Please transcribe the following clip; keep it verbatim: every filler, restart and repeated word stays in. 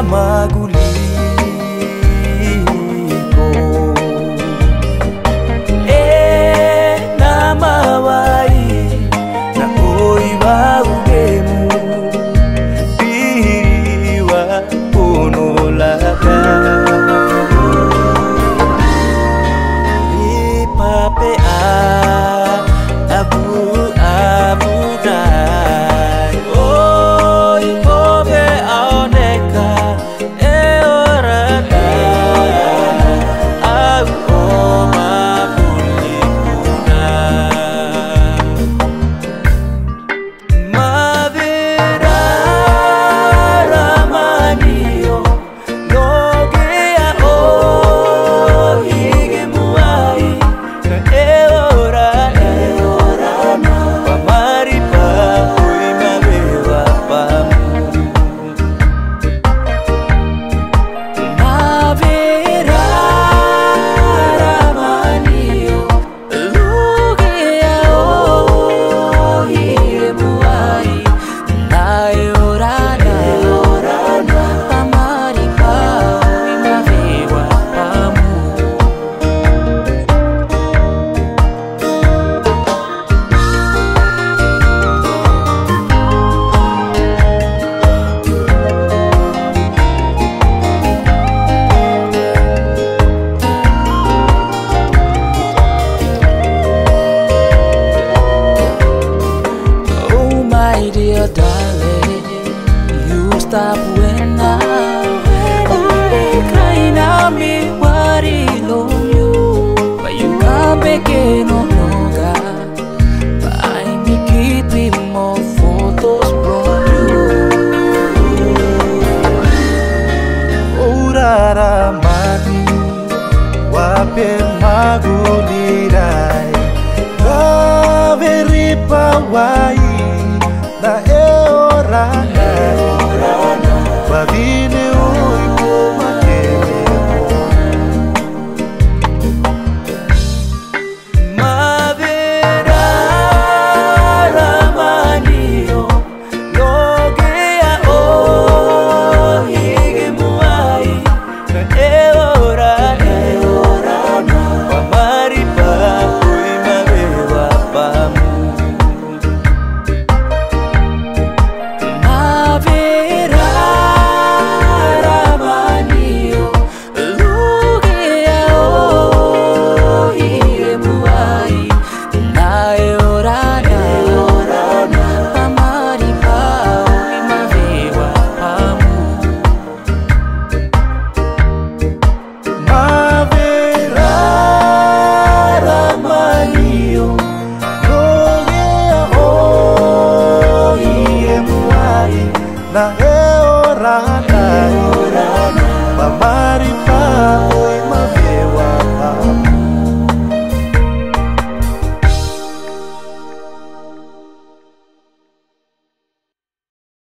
na maguliko, e na mawai na koi wa ugemu piriwa ono laka e pape a abu na e orana, e orana, mamari pa.